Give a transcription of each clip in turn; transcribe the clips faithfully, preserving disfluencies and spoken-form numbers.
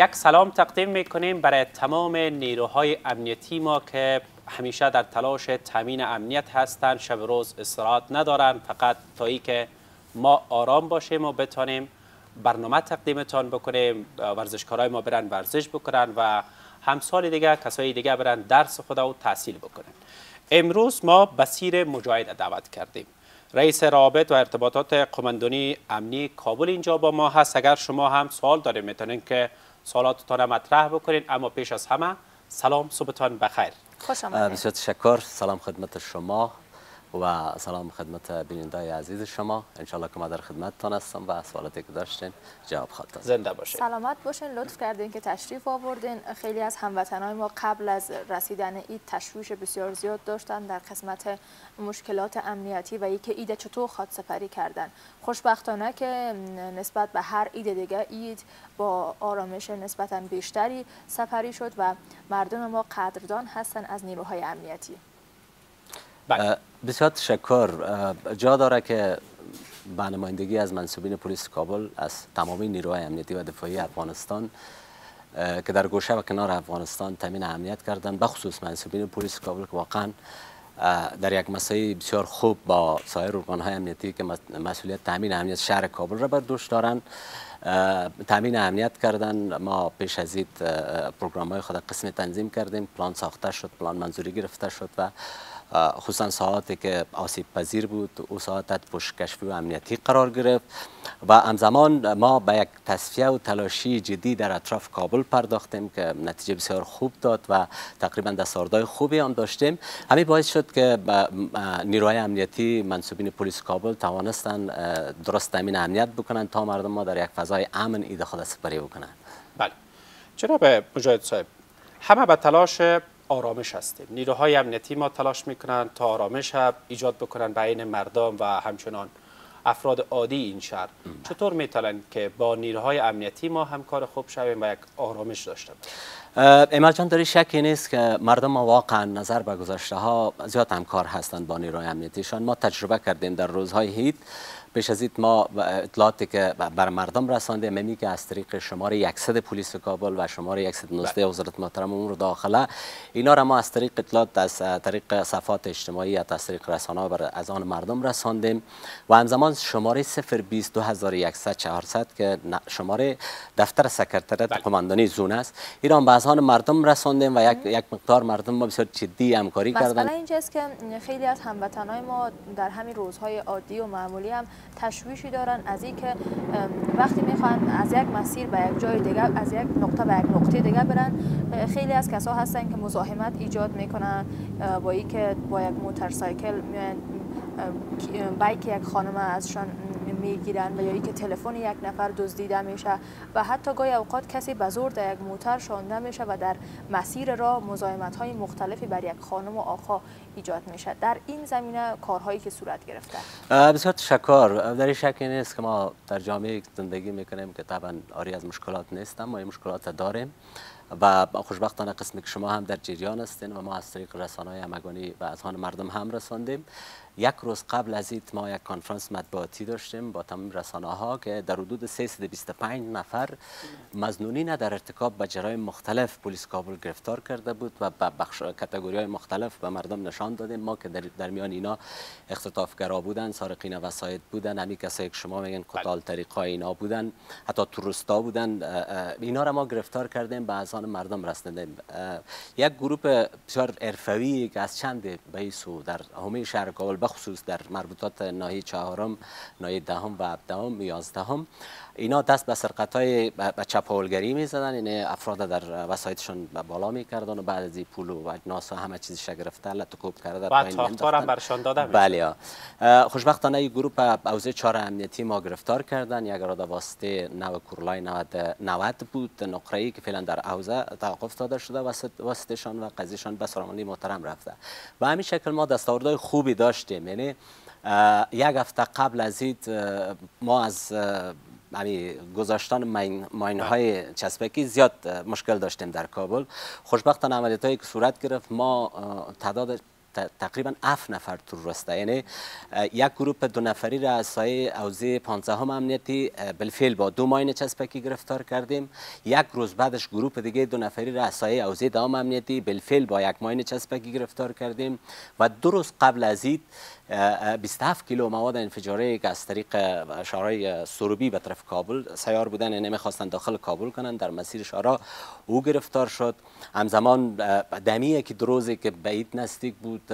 یک سلام تقدیم میکنیم برای تمام نیروهای امنیتی ما که همیشه در تلاش تامین امنیت هستند، شب روز استراحت ندارند، فقط تا ای که ما آرام باشیم و بتانیم برنامه تقدیمتان بکنیم، ورزشکارای ما برن ورزش بکنن و همسال دیگه کسای دیگه برن درس خدا و تحصیل بکنن. امروز ما بصیر مجاهد دعوت کردیم، رئیس رابط و ارتباطات قوماندانی امنیه کابل اینجا با ما هست. اگر شما هم سوال دارید میتونین که سوالاتتان مطرح بکنین، اما پیش از همه سلام، صبحتان بخیر. خوش آمدید. بسیار تشکر. سلام خدمت شما و سلام خدمت بینندای عزیز شما. انشالله که ما در خدمتتان هستم و سوالاتی که داشتین جواب خواهد. زنده باشین، سلامت باشین. لطف کردین که تشریف آوردین. خیلی از هموطنان ما قبل از رسیدن عید تشویش بسیار زیاد داشتن در قسمت مشکلات امنیتی و اینکه عید چطور خاطر سپری کردن. خوشبختانه که نسبت به هر عید دیگه عید با آرامش نسبتاً بیشتری سپری شد و مردم ما قدردان هستن از نیروهای امنیتی. بسیار تشکر. جا داره که به نمایندگی از منصوبین پلیس کابل از تمامی نیروهای امنیتی و دفاعی افغانستان که در گوشه و کنار افغانستان تامین امنیت کردند، به خصوص منصوبین پلیس کابل که واقعا در یک مسئله بسیار خوب با سایر ارگانهای امنیتی که مسئولیت تامین امنیت شهر کابل را بر دوش دارند تامین امنیت کردن. ما پیش از این برنامه‌های خود قسم تنظیم کردیم، پلان ساخته شد، پلان منظوری گرفته شد و خصوصا ساعاتی که آسیب پذیر بود او ساعت پشت کشفی و امنیتی قرار گرفت و همزمان ما به یک تصفیه و تلاشی جدی در اطراف کابل پرداختیم که نتیجه بسیار خوب داد و تقریبا دستاوردهای خوبی هم داشتیم. همین باعث شد که نیروهای امنیتی منصوبین پلیس کابل توانستن درست تامین امنیت بکنن تا مردم ما در یک فضای امن عید خود سپری بکنن. بله جناب مجاهد صاحب، همه به تلاش آرامش هستیم. نیروهای امنیتی ما تلاش میکنند تا آرامش ایجاد بکنند بین مردم و همچنان افراد عادی این شهر. چطور میتونن که با نیروهای امنیتی ما همکار خوب شویم و یک آرامش داشته باشیم؟ امیر جان داری شکی نیست که مردم ما واقعا نظر به گذشته ها زیاد همکار هستند با نیروهای امنیتیشان. ما تجربه کردیم در روزهای عید. پیش از این ما اطلاعاتی که بر مردم رساندیم می‌بینیم که از طریق شماره صد پلیس کابل و شماره صد و نوزده وزارت محترم امور داخله، اینا را ما از طریق اطلاعات از طریق صفحات اجتماعی یا از طریق رسانه‌ها بر از آن مردم رساندیم و همزمان شماره صفر بیست دو هزار و صد و چهارصد که شماره دفتر سکرتریت قوماندانی زون است، این را به از آن مردم رساندیم و یک یک مقدار مردم ما بسیار جدی همکاری کردند. مثلا اینجاست که خیلی از هموطنان ما در همین روزهای عادی و معمولی هم تشویشی دارن از اینکه وقتی میخوان از یک مسیر به یک جای دیگه، از یک نقطه به یک نقطه دیگه برن، خیلی از کسا هستن که مزاحمت ایجاد میکنن با اینکه با یک موتورسایکل میان بایک یک خانم ازشان میگیرن و یا اینکه تلفن یک نفر دزدیده میشه و حتی گاهی اوقات کسی به زور در یک موتر شانده میشه و در مسیر راه مزاحمت های مختلفی بر یک خانم و آقا ایجاد میشه. در این زمینه کارهایی که صورت گرفته. بسیار تشکر. در شکی نیست که ما در جامعه زندگی میکنیم که طبعا آری از مشکلات نیستم، ما این مشکلات داریم و خوشبختانه قسمی که شما هم در جریان هستین و ما از طریق رسانه‌های همگانی و از آن مردم هم رساندیم. یک روز قبل از این ما یک کنفرانس مطبوعاتی داشتیم با تمام رسانه‌ها که در حدود سیصد و بیست و پنج نفر مظنونین در ارتکاب به جرایم مختلف پلیس کابل گرفتار کرده بود و به بخش کاتگوری‌های مختلف به مردم نشان دادیم. ما که در, در میان اینا اختطافگرا بودن، سارقین وسایل بودن، همین کسایی که شما میگن قتال طریقای اینا بودن، حتی تروریستا بودن، اینا را ما گرفتار کردیم به از آن مردم رساندیم. یک گروه بسیار حرفه‌ای که از چند بیسو در همه شهر کابل بخصوص در مربوطات ناحیه چهارم، ناحیه دهم و هفتم، یازدهم، اینا دست به سرقت‌های به چپاولگری می‌زدن. این افراد در وسایلشون بالا می‌کردن و بعد از این پول و اجناس و همه چیزش گرفتن، لطکوب کرده پایین می‌انداختن. برشان داده بله. خوشبختانه این گروه اوزه چهار امنیتی ما گرفتار کردن. یک راد واسطه نو کورلای نود بود، نقره‌ای که فعلا در اوزه توقف داده شده واسطهشان و قضیهشان به ساماندهی محترم رفته. به همین شکل ما دستاوردهای خوبی داشتیم. یعنی یک هفته قبل از این ما از یعنی گذاشتن ماین‌های چسبکی زیاد مشکل داشتیم در کابل. خوشبختانه عملیاتایی که صورت گرفت ما تعداد تقریبا هفت نفر تو راسته، یعنی یک گروپ دو نفری را از سایه حوزه پانزدهم امنیتی بالفعل با دو ماین چسبکی گرفتار کردیم. یک روز بعدش گروپ دیگه دو نفری را از سایه حوزه دوم امنیتی بالفعل با یک ماین چسبکی گرفتار کردیم و دو روز قبل از این بیست و هفت کیلو مواد انفجاری که از طریق شهرهای سروبی به طرف کابل سیار بودن، یعنی می‌خواستند داخل کابل کنند، در مسیر شهرها او گرفتار شد. همزمان دمیه که دروزی که بعید نزدیک بود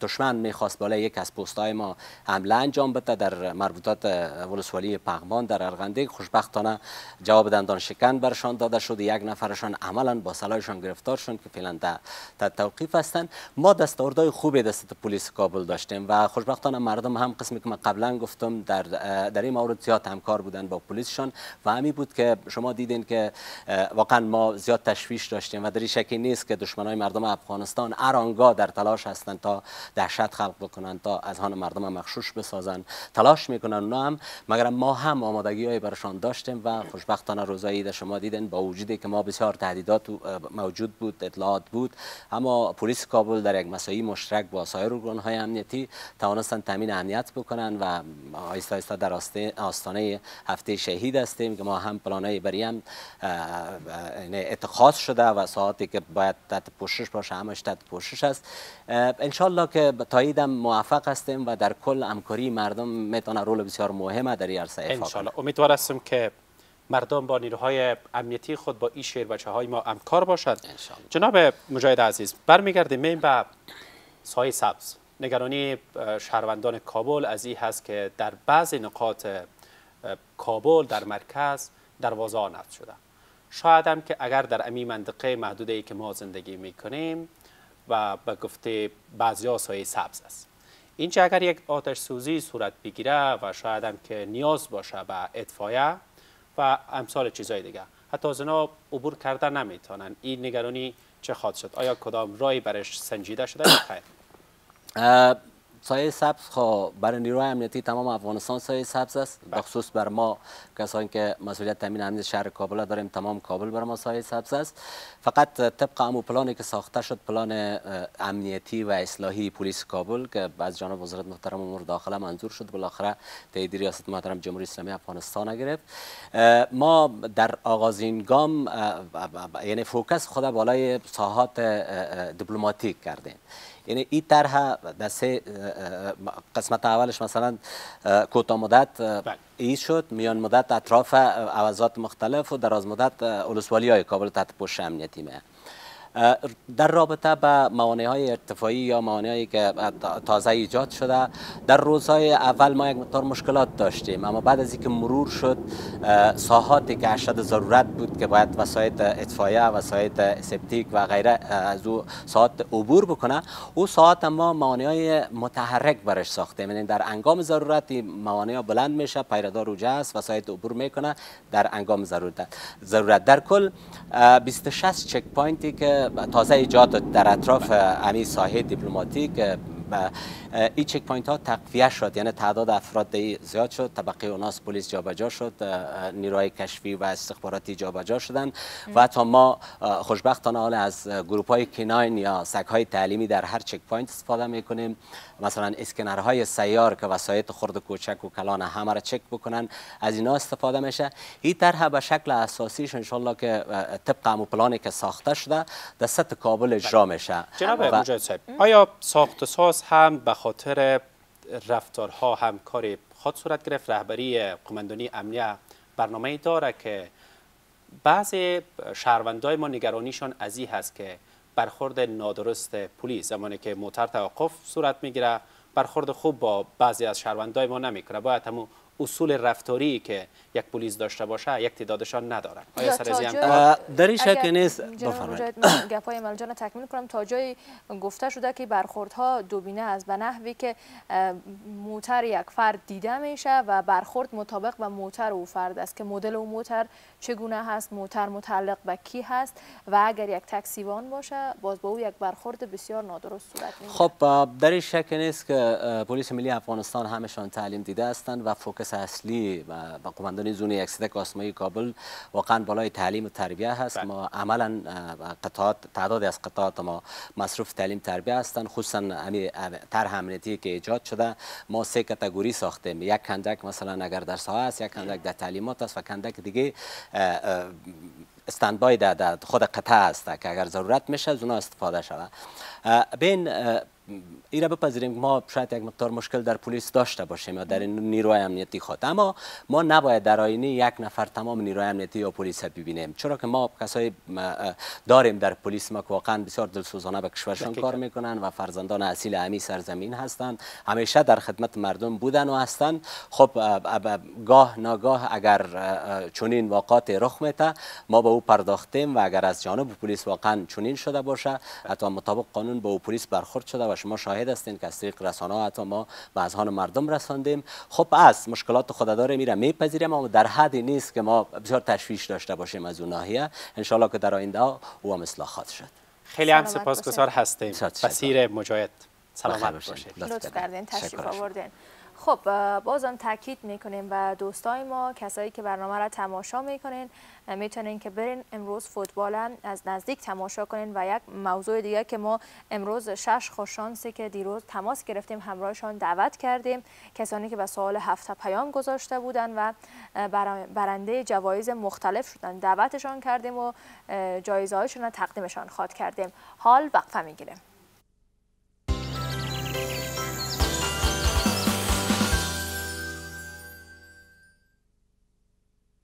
دشمن می‌خواست بالای یک از پست‌های ما حمله انجام بده در مربوطات ولسوالی پاگمان در ارغنده. خوشبختانه جواب دندان شکن برشان داده شد، یک نفرشان عملاً با سلاحشان گرفتار شدند که فعلا در توقیف هستند. ما دستاوردهای خوبی دست پلیس کابل داشت و خوشبختانه مردم هم قسمی که من قبلا گفتم در در این مورد زیاد همکار بودن با پلیسشان و همی بود که شما دیدین که واقعا ما زیاد تشویش داشتیم و در این شکی نیست که دشمنای مردم افغانستان ارانگاه در تلاش هستند تا دهشت خلق بکنن، تا از هان مردم مغشوش بسازن، تلاش میکنن اونا هم، مگر ما هم آمادگی های برشان داشتیم و خوشبختانه روزایی در شما دیدین با وجودی که ما بسیار تهدیدات موجود بود، اطلاعات بود، اما پلیس کابل در یک مساعی مشترک با سایر ارگان‌های امنیتی توانستند تامین امنیت بکنن و آیستا آیستا در آستانه هفته شهید هستیم که ما هم پلانای برای هم اتخاذ شده و ساعاتی که باید تحت پوشش باشه همش تحت پوشش است. انشالله که تایید هم موفق هستیم و در کل همکاری مردم میتونه رول بسیار مهمه در این عرصه ایفا کنه. امیدوار هستم که مردم با نیروهای امنیتی خود با این شهر بچه های ما همکار باشند. جناب مجاهد عزیز، برمیگردیم به سایه سبز. نگرانی شهروندان کابل از این هست که در بعضی نقاط کابل در مرکز دروازه ها نفت شده. شاید هم که اگر در امی منطقه محدوده ای که ما زندگی میکنیم و به گفته بعضی ها سایه سبز است، اینجا اگر یک آتش سوزی صورت بگیره و شاید هم که نیاز باشه به اطفایه و امثال چیزهای دیگه، حتی از اینا عبور کرده نمیتونن، این نگرانی چه خواهد شد؟ آیا کدام رای برش سنجیده شده؟ خیر، سایه سبز خواه برای نیروهای امنیتی تمام افغانستان سایه سبز است، بخصوص بر ما کسانی که مسئولیت تامین امنیت شهر کابل داریم، تمام کابل بر ما سایه سبز است. فقط طبق همون پلانی که ساخته شد، پلان امنیتی و اصلاحی پلیس کابل که از جانب وزارت محترم امور داخله منظور شد، بالاخره تایید ریاست محترم جمهوری اسلامی افغانستان گرفت. ما در آغازین گام یعنی فوکس خود بالای ساحات دیپلماتیک کردیم، یعنی این طرح در سه قسمت اولش مثلا کوتاه مدت ای شد، میان مدت اطراف عوضات مختلف و دراز مدت اولسوالی های کابل تحت پوشش امنیتی میه. در رابطه به موانع های ارتفاعی یا موانع هایی که تازه ایجاد شده، در روزهای اول ما یک مقدار مشکلات داشتیم، اما بعد از اینکه مرور شد ساحاتی که اشد ضرورت بود که باید وسایط اطفایه، وسایط سپتیک و غیره از او ساحات عبور بکنه، او ساحات ما موانع های متحرک برش ساختیم، یعنی در انگام ضرورت موانع بلند میشه، پیرهدار اوجه است، وسایط عبور میکنه در انگام ضرورت. ضرورت در کل بیست و شش چک پوینتی که تازه ایجاد در اطراف امی ساحه دیپلماتیک، این چک پوینت ها تقویه شد، یعنی تعداد افراد زیاد شد، طبقه اوناس پلیس جابجا شد، نیروهای کشفی و استخباراتی جابجا شدند و تا ما خوشبختانه حال از گروپ های کیناین یا سگ های تعلیمی در هر چک پوینت استفاده میکنیم، مثلا اسکنرهای سیار که وسایط خرد کوچک و کلان همه را چک بکنن، از اینا استفاده میشه. این طرح به شکل اساسیش ان شاء الله که طبق همون پلانی که ساخته شده در سطح کابل اجرا میشه. جناب مجاهد صاحب، آیا ساخت ساز هم به خاطر رفتارها هم کاری خود صورت گرفت؟ رهبری قوماندانی امنیه برنامه داره که بعضی شهروندای ما نگرانیشان از این هست که برخورد نادرست پلیس زمانی که موتر توقف صورت میگیره برخورد خوب با بعضی از شهروندای ما نمیکنه، باید همون اصول رفتاری که یک پلیس داشته باشه یک تعدادشان ندارن. آیا سر زیان در این شک نیست؟ بفرمایید. من گپای ملجان تکمیل کنم. تا جایی گفته شده که برخوردها دوبینه است، به نحوی که موتر یک فرد دیده میشه و برخورد مطابق با موتر او فرد است که مدل او موتر چگونه هست، موتر متعلق به کی هست و اگر یک تاکسیوان باشه باز با او یک برخورد بسیار نادرست صورت میگیره. خب در این شک نیست که پلیس ملی افغانستان همشان تعلیم دیده هستند و فوکس مرکز اصلی و قوماندانی زون یکصدک آسمایی کابل واقعا بالای تعلیم و تربیه هست. ما عملا قطعات تعداد از قطعات ما مصروف تعلیم تربیه هستند، خصوصا طرح امنیتی که ایجاد شده. ما سه کاتگوری ساختیم، یک کندک مثلا اگر در ساحه است، یک کندک در تعلیمات است و کندک دیگه استندبای در خود قطعه است که اگر ضرورت میشه از اونا استفاده شود. بین این را بپذیریم که ما شاید یک مقدار مشکل در پلیس داشته باشیم یا در نیروی امنیتی خود، اما ما نباید در آینه یک نفر تمام نیروی امنیتی یا پلیس ببینیم، چرا که ما کسایی داریم در پلیس ما که واقعا بسیار دلسوزانه به کشورشان کار میکنن و فرزندان اصیل امی سرزمین هستند، همیشه در خدمت مردم بودن و هستند. خب گاه ناگاه اگر چنین واقعات رخ میده ما به او پرداختیم و اگر از جانب پلیس واقعا چنین شده باشه، حتی مطابق قانون به او پلیس برخورد شده و شما شاهد هستین که از طریق رسانه‌ها حتی ما به اذهان مردم رساندیم. خب از مشکلات خود داره میره میپذیریم، اما در حدی نیست که ما بسیار تشویش داشته باشیم از اون ناحیه. انشالله که در آینده ها او هم اصلاحات شد. خیلی هم سپاسگزار هستیم. بصیر مجاهد، سلامت باشید. لطف کردین، تشریف آوردین. خب بازم تاکید میکنیم و دوستای ما کسایی که برنامه را تماشا میکنین میتونین که برین امروز فوتبالن از نزدیک تماشا کنین. و یک موضوع دیگه که ما امروز شش خوششانسی که دیروز تماس گرفتیم همراهشان دعوت کردیم، کسانی که به سوال هفته پیام گذاشته بودن و برنده جوایز مختلف شدن دعوتشان کردیم و جایزه هاشون را تقدیمشان خواد کردیم. حال وقفه میگیریم.